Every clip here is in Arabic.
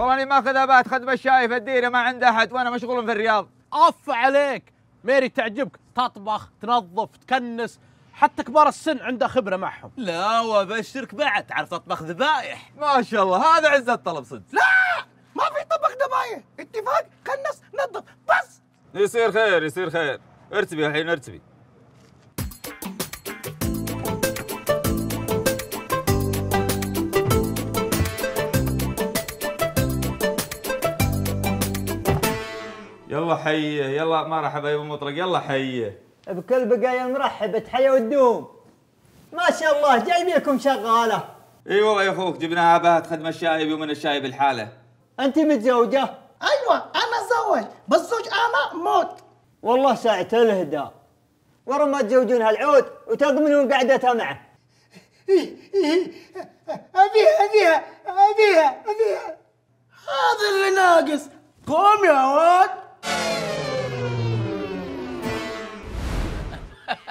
والله ما اخذ ابات خدمه شايف الديره ما عند احد وانا مشغول في الرياض. اف عليك، ميري تعجبك، تطبخ، تنظف، تكنس، حتى كبار السن عنده خبره معهم. لا وابشرك بعد تعرف تطبخ ذبايح. ما شاء الله هذا عز الطلب صدق. لا ما في طبخ ذبايح، اتفاق كنس نظف بس. يصير خير يصير خير، ارتبي الحين ارتبي. يلا حيه يلا مرحبا يا ابو مطرق يلا حيه. بكل بقايا مرحب تحيا وتدوم. ما شاء الله جايبينكم شغاله. اي والله يا اخوك جبناها بهت خدمه الشايب يومنا الشايب الحاله. انت متزوجه؟ ايوه انا تزوج بس زوج انا موت. والله ساعة الهدى. ورا ما تزوجون هالعود وتضمنون قعدتها معه. ابيها هذا اللي ناقص. قوم يا عود.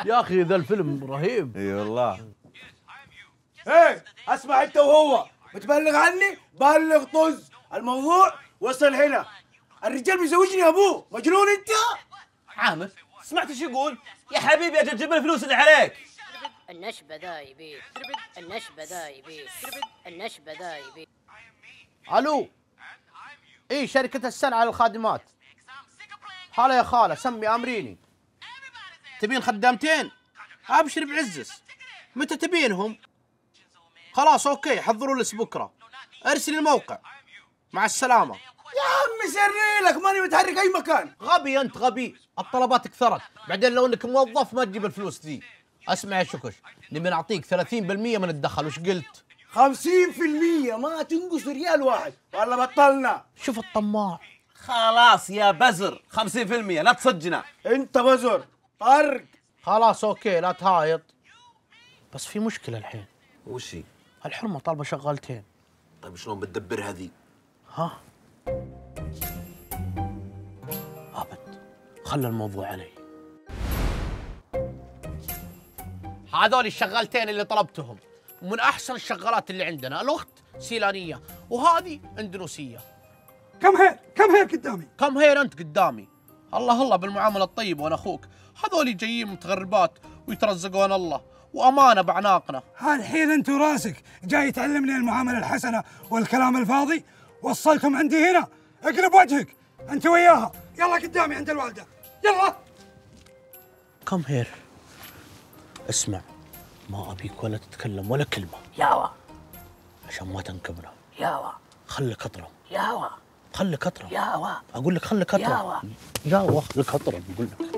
يا اخي ذا الفيلم رهيب. اي والله. ايه اسمع انت وهو بتبلغ عني بلغ طز. الموضوع وصل هنا. الرجال بيزوجني يا ابوه مجنون انت؟ عامر سمعت ايش يقول؟ يا حبيبي اجل جيب الفلوس اللي عليك. النشبه ذا يبيك النشبه ذا يبيك النشبه ذا يبيك. الو. اي شركة السلعة للخادمات. هلا يا خاله سمي امريني. تبين خدامتين؟ ابشر بعزس. متى تبينهم؟ خلاص اوكي حضروا لس بكره. ارسل الموقع. مع السلامه. يا عمي سري لك ماني متحرك اي مكان. غبي انت غبي، الطلبات كثرت، بعدين لو انك موظف ما تجيب الفلوس ذي. اسمع يا شكش، نبي نعطيك 30% من الدخل، وش قلت؟ 50% ما تنقص ريال واحد، والله بطلنا. شوف الطماع. خلاص يا بزر 50% لا تصجنا. انت بزر طرق. خلاص اوكي لا تهايط. بس في مشكله الحين. وش هي؟ الحرمه طالبه شغالتين. طيب شلون بتدبرها ذي؟ ها ابد خلى الموضوع علي. هذول الشغالتين اللي طلبتهم من احسن الشغالات اللي عندنا. الاخت سيلانيه وهذه اندونيسيه. كم هير قدامي؟ كم هير انت قدامي؟ الله الله بالمعامله الطيبه وانا اخوك، هذول جايين متغربات ويترزقون الله وامانه باعناقنا. هالحين انت وراسك جاي تعلمني المعامله الحسنه والكلام الفاضي؟ وصلكم عندي هنا، اقلب وجهك انت وياها، يلا قدامي عند الوالده، يلا. كم هير. اسمع ما ابيك ولا تتكلم ولا كلمه. ياوا. عشان ما تنكبنا. ياوا. خلك اطرم. ياوا. خلك اطرم. ياوا. اقول لك خلك اطرم. ياوا. ياوا خلك اطرم اقول لك.